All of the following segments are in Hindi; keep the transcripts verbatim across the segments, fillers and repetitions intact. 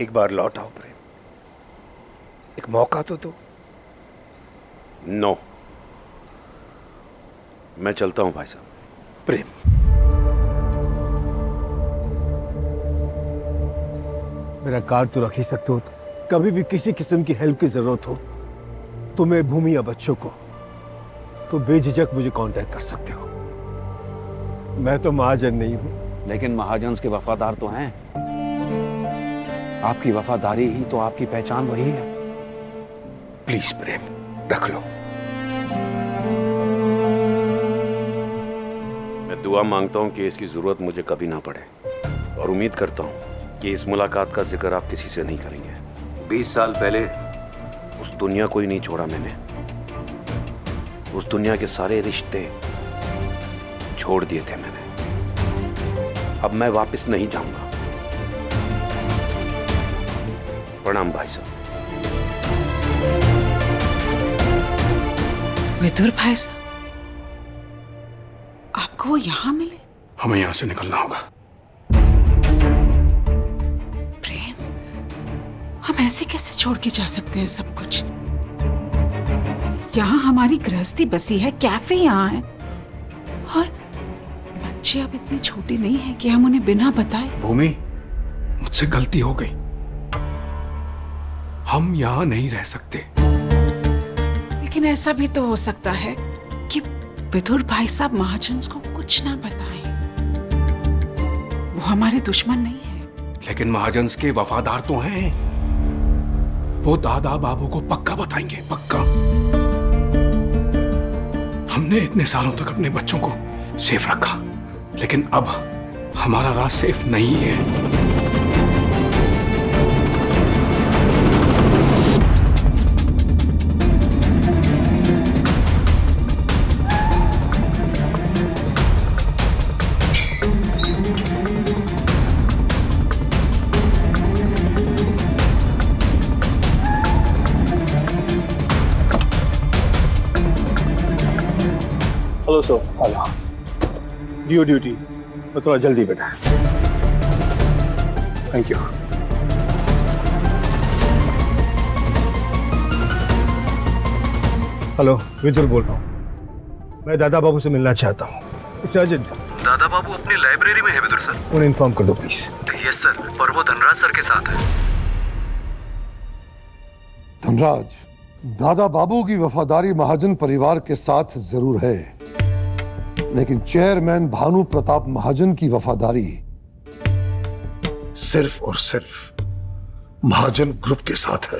एक बार लौट आओ प्रेम, एक मौका तो दो। No no. मैं चलता हूं भाई साहब। प्रेम, मेरा कार्ड तो रख ही सकते हो, कभी भी किसी किस्म की हेल्प की जरूरत हो तुम्हें, भूमि या बच्चों को, तो बेझिझक मुझे कांटेक्ट कर सकते हो। मैं तो महाजन नहीं हूं, लेकिन महाजन के वफादार तो हैं। आपकी वफादारी ही तो आपकी पहचान वही है। प्लीज प्रेम, रख लो। मैं दुआ मांगता हूं कि इसकी जरूरत मुझे कभी ना पड़े, और उम्मीद करता हूं कि इस मुलाकात का जिक्र आप किसी से नहीं करेंगे। बीस साल पहले उस दुनिया को ही नहीं छोड़ा मैंने, उस दुनिया के सारे रिश्ते छोड़ दिए थे मैंने। अब मैं वापस नहीं जाऊंगा। प्रणाम भाई साहब। विदुर भाई साहब, आपको वो यहां मिले? हमें यहां से निकलना होगा। प्रेम, हम ऐसे कैसे छोड़ के जा सकते हैं सब कुछ? यहाँ हमारी गृहस्थी बसी है, कैफे यहाँ है, और बच्चे अब इतने छोटे नहीं हैं कि हम उन्हें बिना बताए। भूमि, मुझसे गलती हो गई। हम यहाँ नहीं रह सकते। लेकिन ऐसा भी तो हो सकता है कि विदुर भाई साहब महाजन्स को कुछ ना बताएं। वो हमारे दुश्मन नहीं है। लेकिन महाजन्स के वफादार तो हैं। वो दादा बाबू को पक्का बताएंगे, पक्का। हमने इतने सालों तक अपने बच्चों को सेफ रखा, लेकिन अब हमारा राज सेफ नहीं है। Hello sir. Hello, du duty तो थोड़ा जल्दी बेटा। Thank you. हेलो, विजुल बोल रहा हूँ। मैं दादा बाबू से मिलना चाहता हूँ। साजिद, दादा बाबू अपनी लाइब्रेरी में है विजुल सर। उन्हें इन्फॉर्म कर दो प्लीज। यस सर, पर वो धनराज सर के साथ है। धनराज, दादा बाबू की वफादारी महाजन परिवार के साथ जरूर है, लेकिन चेयरमैन भानु प्रताप महाजन की वफादारी सिर्फ और सिर्फ महाजन ग्रुप के साथ है,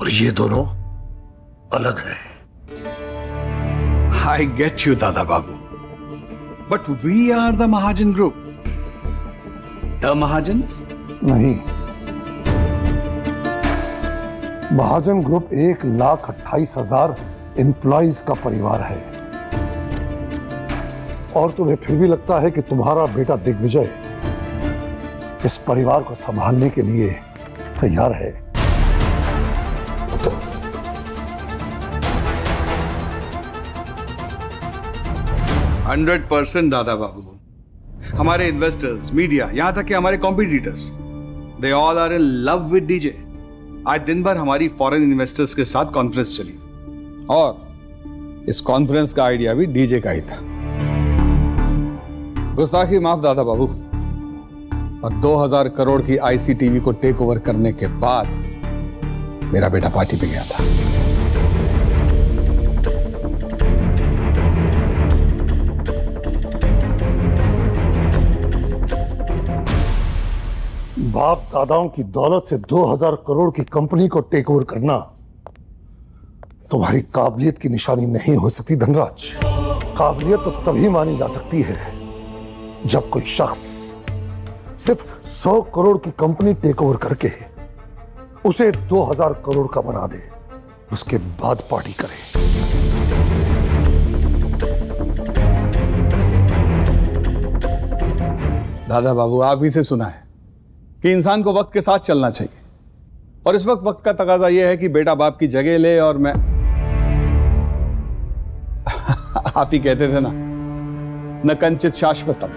और ये दोनों अलग हैं। आई गेट यू दादा बाबू, but we are the Mahajan group. The Mahajans नहीं। महाजन ग्रुप एक लाख अट्ठाईस हजार एम्प्लॉइज का परिवार है, और तुम्हें फिर भी लगता है कि तुम्हारा बेटा दिग्विजय इस परिवार को संभालने के लिए तैयार है। हंड्रेड परसेंट दादा बाबू। हमारे इन्वेस्टर्स, मीडिया, यहां तक कि हमारे competitors, they all are in love with DJ. आज दिन भर हमारी फॉरेन इन्वेस्टर्स के साथ कॉन्फ्रेंस चली, और इस कॉन्फ्रेंस का आइडिया भी डीजे का ही था। गुस्ताखी माफ दादा बाबू, और दो हजार करोड़ की आईसीटीवी को टेक ओवर करने के बाद मेरा बेटा पार्टी पे गया था। बाप दादाओं की दौलत से दो हजार करोड़ की कंपनी को टेक ओवर करना तुम्हारी काबिलियत की निशानी नहीं हो सकती धनराज। काबिलियत तो तभी मानी जा सकती है जब कोई शख्स सिर्फ सौ करोड़ की कंपनी टेक ओवर करके उसे दो हजार करोड़ का बना दे, उसके बाद पार्टी करे। दादा बाबू, आप ही से सुना है कि इंसान को वक्त के साथ चलना चाहिए, और इस वक्त वक्त का तकाजा यह है कि बेटा बाप की जगह ले। और मैं आप ही कहते थे ना, न कंचित शाश्वतम।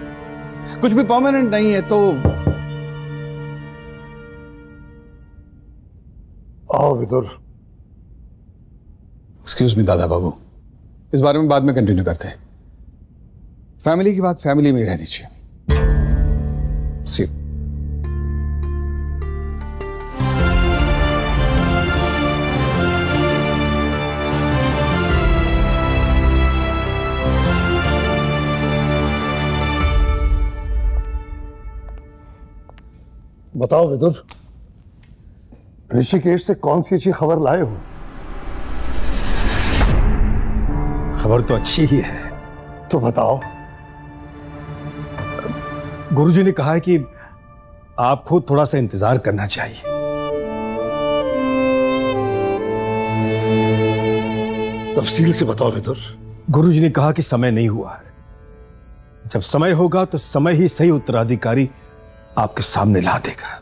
कुछ भी परमानेंट नहीं है, तो आओ विदुर। एक्सक्यूज मी दादा बाबू, इस बारे में बाद में कंटिन्यू करते हैं। फैमिली की बात फैमिली में ही रहनी चाहिए। See you. बताओ विदुर, ऋषिकेश से कौन सी अच्छी खबर लाए हो? खबर तो अच्छी ही है, तो बताओ। गुरुजी ने कहा है कि आपको थोड़ा सा इंतजार करना चाहिए। तफसील से बताओ विदुर। गुरुजी ने कहा कि समय नहीं हुआ है, जब समय होगा तो समय ही सही उत्तराधिकारी आपके सामने ला देगा।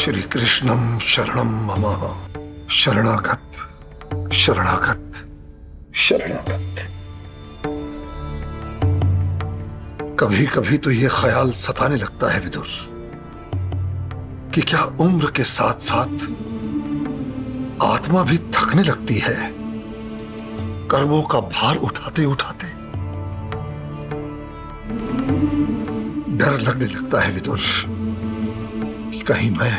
श्री कृष्णम शरणम मम, शरणागत शरणागत शरणागत। कभी कभी तो यह ख्याल सताने लगता है विदुर कि क्या उम्र के साथ साथ आत्मा भी थकने लगती है कर्मों का भार उठाते उठाते। डर लगने लगता है विदुर कहीं मैं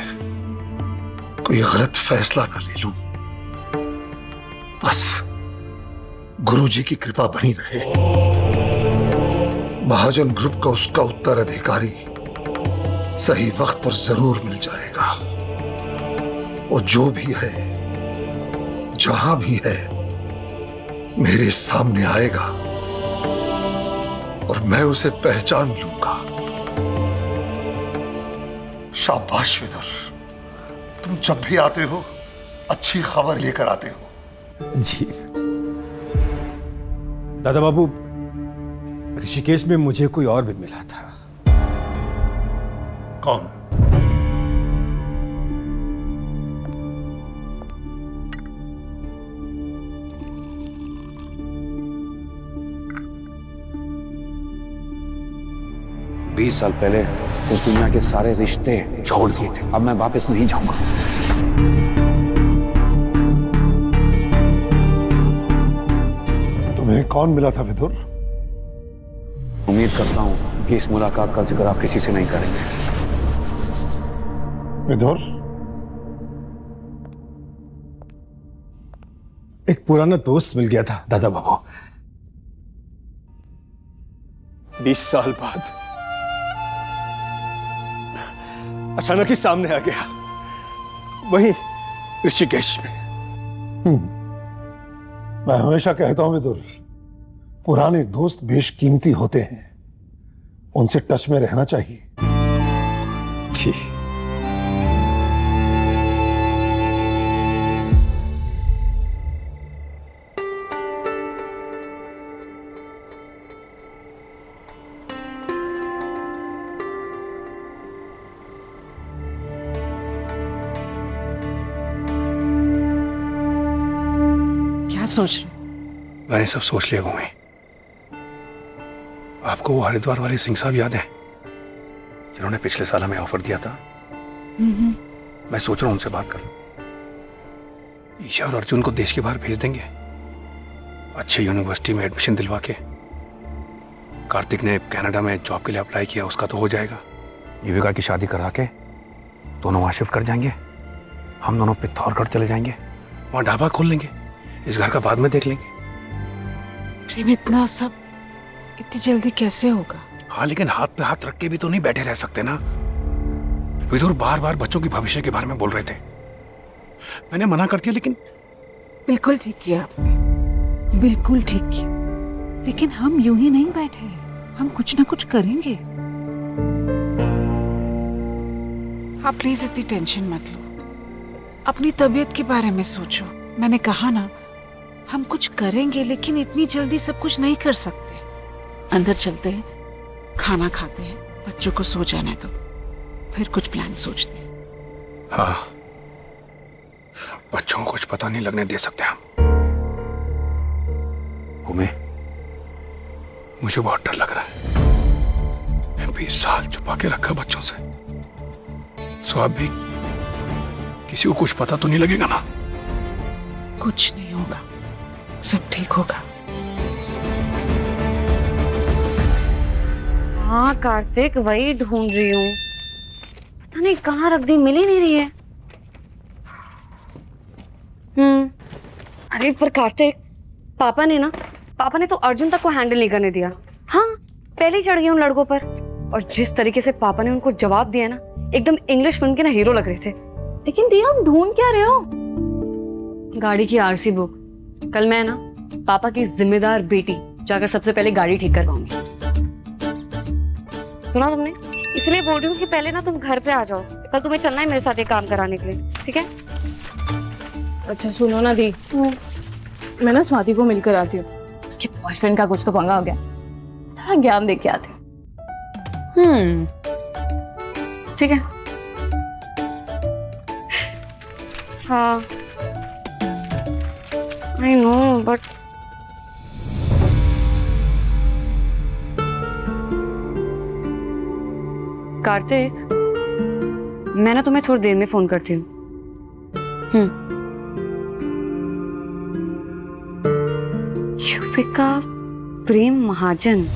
कोई गलत फैसला न ले लूं। बस गुरुजी की कृपा बनी रहे, महाजन ग्रुप का उसका उत्तराधिकारी सही वक्त पर जरूर मिल जाएगा। और जो भी है, जहां भी है, मेरे सामने आएगा और मैं उसे पहचान लूंगा। शाबाश विदुर, तुम जब भी आते हो अच्छी खबर लेकर आते हो। जी दादा बाबू, ऋषिकेश में मुझे कोई और भी मिला था। कौन? बीस साल पहले उस दुनिया के सारे रिश्ते छोड़ दिए थे। अब मैं वापस नहीं जाऊंगा। तुम्हें कौन मिला था विदुर? उम्मीद करता हूं कि इस मुलाकात का जिक्र आप किसी से नहीं करेंगे। विदुर, एक पुराना दोस्त मिल गया था दादा बाबू। बीस साल बाद अचानक ही सामने आ गया, वहीं ऋषिकेश में। मैं हमेशा कहता हूं विदुर, पुराने दोस्त बेशकीमती होते हैं, उनसे टच में रहना चाहिए। जी सोच रहे? मैंने सब सोच लिया भूमि। आपको वो हरिद्वार वाले सिंह साहब याद हैं, जिन्होंने पिछले साल हमें ऑफर दिया था? मैं सोच रहा हूं उनसे बात कर लूं। ईशा और अर्जुन को देश के बाहर भेज देंगे, अच्छी यूनिवर्सिटी में एडमिशन दिलवा के। कार्तिक ने कनाडा में जॉब के लिए अप्लाई किया, उसका तो हो जाएगा। युविका की शादी करा के दोनों वहां शिफ्ट कर जाएंगे। हम दोनों पिथौरागढ़ चले जाएंगे, वहां ढाबा खोल लेंगे। इस घर का बाद में देख लेंगे। प्रेम, इतना सब इतनी जल्दी कैसे होगा? हाँ, लेकिन हाथ पे हाथ रख के भी तो नहीं बैठे रह सकते ना। विदुर बार बार बच्चों के भविष्य के बारे में बोल रहे थे, मैंने मना कर दिया। लेकिन बिल्कुल ठीक किया आपने, बिल्कुल ठीक किया। लेकिन हम यूं ही नहीं बैठे, हम कुछ ना कुछ करेंगे। आप प्लीज इतनी टेंशन मत लो, अपनी तबीयत के बारे में सोचो। मैंने कहा ना, हम कुछ करेंगे, लेकिन इतनी जल्दी सब कुछ नहीं कर सकते। अंदर चलते हैं, खाना खाते हैं, बच्चों को सो जाने दो, फिर कुछ प्लान सोचते हैं। हाँ, बच्चों को कुछ पता नहीं लगने दे सकते हम। भूमि, मुझे बहुत डर लग रहा है। बीस साल छुपा के रखा बच्चों से, सो अब भी किसी को कुछ पता तो नहीं लगेगा ना? कुछ नहीं होगा, सब ठीक होगा। हाँ कार्तिक, वही ढूंढ रही हूँ, पता नहीं कहाँ रख दी, मिल ही नहीं रही है। हम्म, अरे पर कार्तिक, पापा ने ना पापा ने तो अर्जुन तक को हैंडल नहीं करने दिया। हाँ, पहले ही चढ़ गए उन लड़कों पर, और जिस तरीके से पापा ने उनको जवाब दिया ना, एकदम इंग्लिश फिल्म के ना हीरो लग रहे थे। लेकिन दिया, आप ढूंढ क्या रहे हो? गाड़ी की आरसी बुक, कल मैं ना पापा की जिम्मेदार बेटी जाकर सबसे पहले गाड़ी ठीक करवाऊंगी। सुना तुमने, इसलिए बोल रही हूँ कि पहले ना तुम घर पे आ जाओ, कल तुम्हें चलना है मेरे साथ ये काम कराने के लिए, ठीक है? अच्छा सुनो ना दी, मैं ना स्वाति को मिलकर आती हूँ, उसके बॉयफ्रेंड का कुछ तो पंगा हो गया, थोड़ा ज्ञान दे के आती हूँ। हम्म, ठीक है। हाँ I know, but कार्तिक, मैं ना तुम्हें थोड़ी देर में फोन करती हूँ। हम्म, युविका प्रेम महाजन,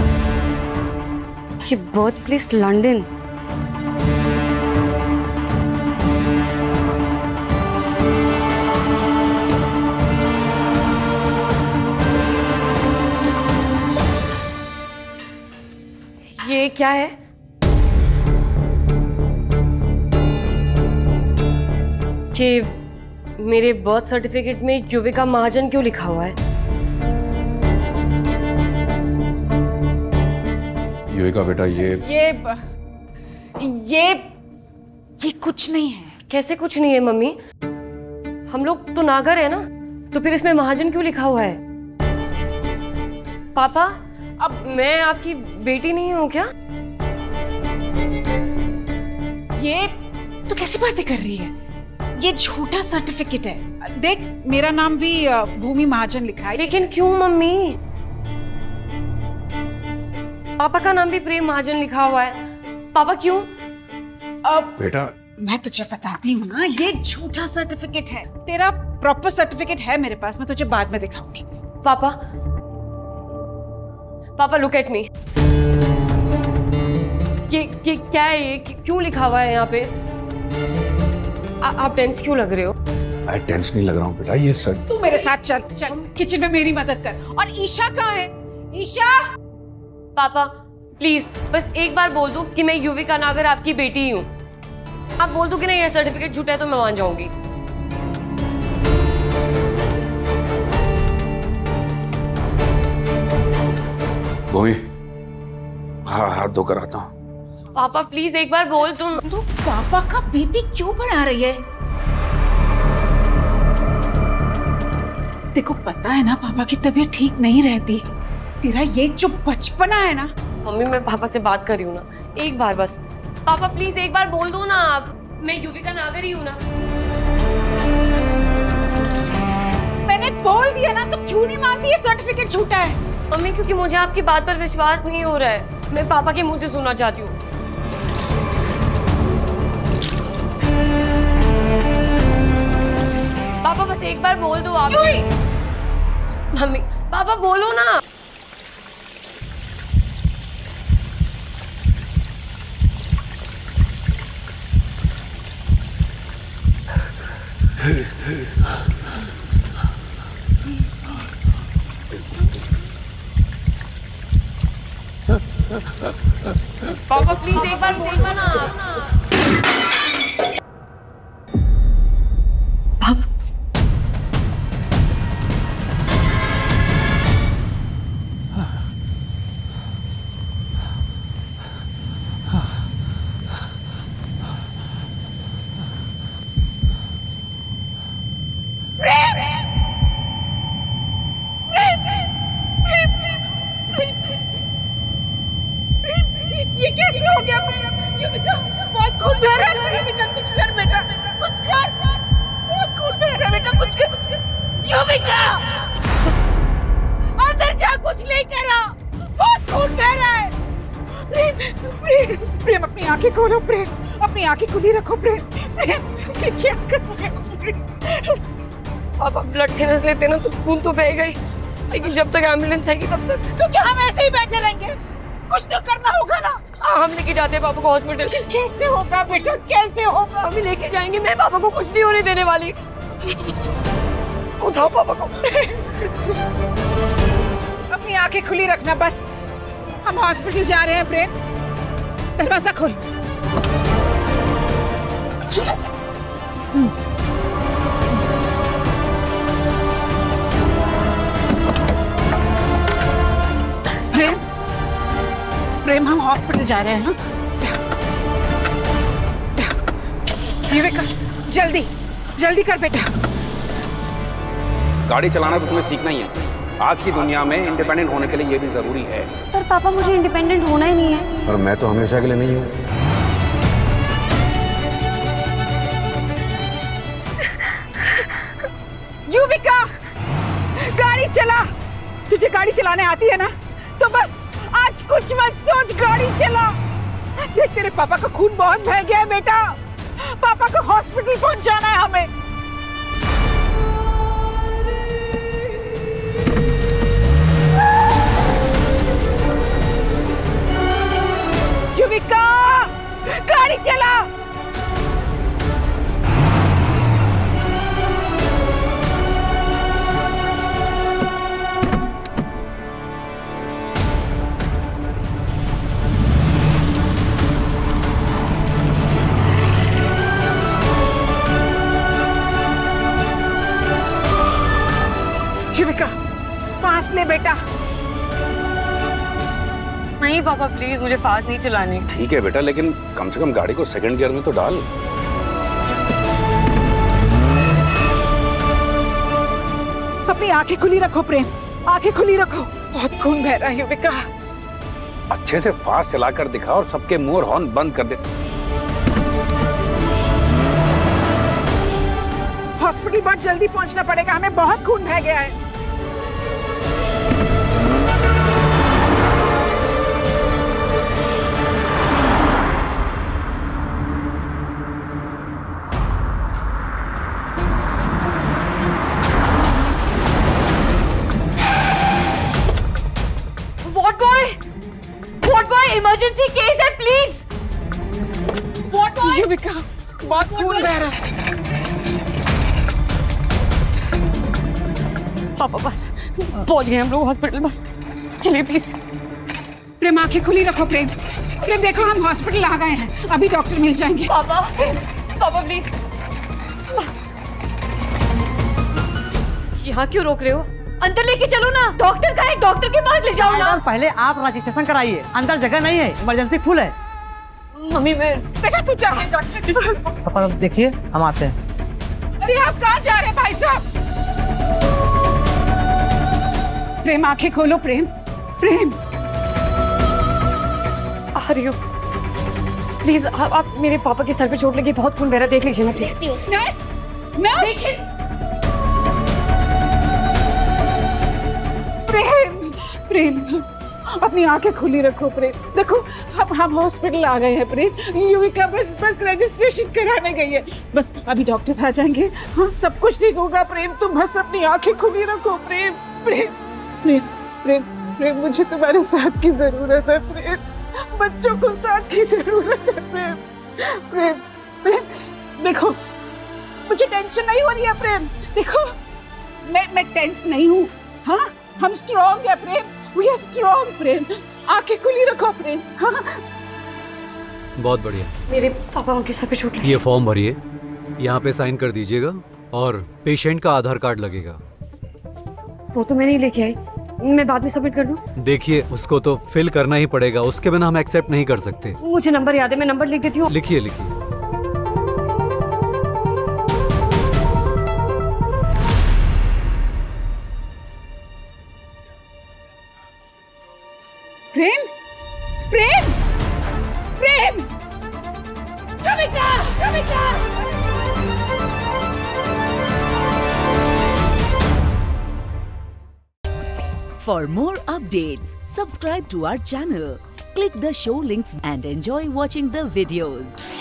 ये बर्थ प्लेस लंदन। ये क्या है? ये मेरे बर्थ सर्टिफिकेट में युविका महाजन क्यों लिखा हुआ है? युविका बेटा, ये ये ये ये कुछ नहीं है। कैसे कुछ नहीं है मम्मी? हम लोग तो नागर है ना, तो फिर इसमें महाजन क्यों लिखा हुआ है? पापा, अब मैं आपकी बेटी नहीं हूँ क्या? ये तो कैसी बातें कर रही है, ये झूठा सर्टिफिकेट है। देख, मेरा नाम भी भूमि महाजन लिखा है। लेकिन क्यों मम्मी? पापा का नाम भी प्रेम महाजन लिखा हुआ है, पापा क्यों? अब बेटा, मैं तुझे बताती हूँ ना, ये झूठा सर्टिफिकेट है। तेरा प्रॉपर सर्टिफिकेट है मेरे पास, मैं तुझे बाद में दिखाऊंगी। पापा पापा लुक एट मी, ये ये क्या है, ये क्यों लिखा हुआ है यहाँ पे? आ, आप टेंस क्यों लग रहे हो? मैं टेंस नहीं लग रहा हूँ बेटा, ये सर। तू मेरे साथ चल, चल किचन में मेरी मदद कर। और ईशा कहाँ है? ईशा! पापा प्लीज, बस एक बार बोल दो कि मैं युविका नागर आपकी बेटी ही हूँ। आप बोल दो कि नहीं ये सर्टिफिकेट झूठा है, तो मैं मान जाऊंगी। भूमि, हाँ हाथ धोकर आता हूँ। पापा प्लीज एक बार बोल। तुम तो पापा का बेबी क्यों बना रही है? देखो पता है ना पापा की तबीयत ठीक नहीं रहती। तेरा ये जो बचपना है ना। मम्मी, मैं पापा से बात कर रही हूँ ना, एक बार बस। पापा प्लीज एक बार बोल दो ना आप, मैं युविका नागर ही हूँ ना। मैंने बोल दिया ना, तो क्यों नहीं मानती ये सर्टिफिकेट झूठा है? मम्मी, क्योंकि मुझे आपकी बात पर विश्वास नहीं हो रहा है, मैं पापा के मुंह से सुनना चाहती हूँ। पापा बस एक बार बोल दो आप। मम्मी, पापा बोलो ना। पापा प्लीज एक बार बोलना ना। पापा, ये क्या कर रहे हो? आप ब्लड थेरेपी लेते हैं ना तो खून तो बहेगा ही, लेकिन जब तक एम्बुलेंस आएगी तब तक तो क्या हम ऐसे ही बैठे रहेंगे? कुछ तो करना होगा ना। आ, हम लेके जाते हैं पापा को हॉस्पिटल। कैसे होगा बेटा, कैसे होगा? हम लेके जाएंगे, मैं पापा को कुछ नहीं होने देने वाली। उठाओ पापा को। अपनी आंखें खुली रखना बस। हम हॉस्पिटल जा रहे हैं प्रेम, दरवाजा खोल। प्रेम, प्रेम हम हॉस्पिटल जा रहे हैं। युविका जल्दी जल्दी कर बेटा। गाड़ी चलाना तो तुम्हें सीखना ही है। आज की दुनिया में इंडिपेंडेंट होने के लिए ये भी जरूरी है। पर पापा मुझे इंडिपेंडेंट होना ही नहीं है। और मैं तो हमेशा के लिए नहीं हूँ। युविका गाड़ी चला, तुझे गाड़ी चलाने आती है ना? तो बस आज कुछ मत सोच, गाड़ी चला। देख तेरे पापा का खून बहुत बह गया है बेटा, पापा को हॉस्पिटल पहुंच जाना है हमें। युविका गाड़ी चला। ले बेटा। नहीं पापा प्लीज, मुझे फास्ट नहीं चलानी। ठीक है बेटा, लेकिन कम से कम गाड़ी को सेकंड गियर में तो डाल। अपनी आंखें खुली रखो प्रेम, आंखें खुली रखो। बहुत खून बह रहा है युविका। अच्छे से फास्ट चलाकर दिखा और सबके मुंह और हॉर्न बंद कर दे। हॉस्पिटल बहुत जल्दी पहुंचना पड़ेगा हमें, बहुत खून बह गया है। इमरजेंसी केस है प्लीज। वॉट युविका बहुत खून बह रहा है। पापा बस पहुंच गए हम लोग हॉस्पिटल, बस चलिए प्लीज। प्रेम आंखें खुली रखो प्रेम। प्रेम देखो हम हॉस्पिटल आ गए हैं, अभी डॉक्टर मिल जाएंगे। पापा पापा प्लीज। यहाँ क्यों रोक रहे हो? अंदर लेके चलो ना, डॉक्टर का है, डॉक्टर के पास ले जाओ ना। पहले आप रजिस्ट्रेशन कराइए, अंदर जगह नहीं है, इमरजेंसी फुल है। मम्मी मैं बेटा तू जा। पापा देखिए हम आते हैं। अरे आप कहाँ जा रहे हैं भाई साहब? प्रेम आंखें खोलो प्रेम। प्रेम आ रही हो प्लीज। आप, आप मेरे पापा के सर पे चोट लगी, बहुत खून बह रहा, देख लीजिए ना please. Nurse nurse Prem, Prem, अपनी आंखें खुली रखो प्रेम। देखो अब हम हॉस्पिटल आ गए हैं प्रेम। युविका बस बस रजिस्ट्रेशन कराने गई है, बस अभी डॉक्टर आ जाएंगे। हाँ सब कुछ ठीक होगा प्रेम, तुम बस अपनी आंखें खुली रखो प्रेम। प्रेम प्रेम प्रेम प्रेम मुझे तुम्हारे साथ की जरूरत है प्रेम, बच्चों को साथ की जरूरत है प्रेम। प्रेम प्रेम देखो मुझे टेंशन नहीं हो रही है प्रेम। देखो मैं मैं टेंस नहीं हूँ। हाँ हम स्ट्रॉन्ग है Prem, we are strong Prem. आंखें खुली रखो प्रेम। हाँ बहुत बढ़िया। मेरे पापा उनके सर पे चोट लगी। ये फॉर्म भरिए, यहाँ पे साइन कर दीजिएगा और पेशेंट का आधार कार्ड लगेगा। वो तो मैं नहीं लेके आई, मैं बाद में सबमिट कर दूं। देखिए उसको तो फिल करना ही पड़ेगा, उसके बिना हम एक्सेप्ट नहीं कर सकते। मुझे नंबर याद है, मैं नंबर लिख देती हूँ। लिखिए लिखिए। प्रेम प्रेम प्रेम Yuvika Yuvika. For more updates, subscribe to our channel, click the show links and enjoy watching the videos.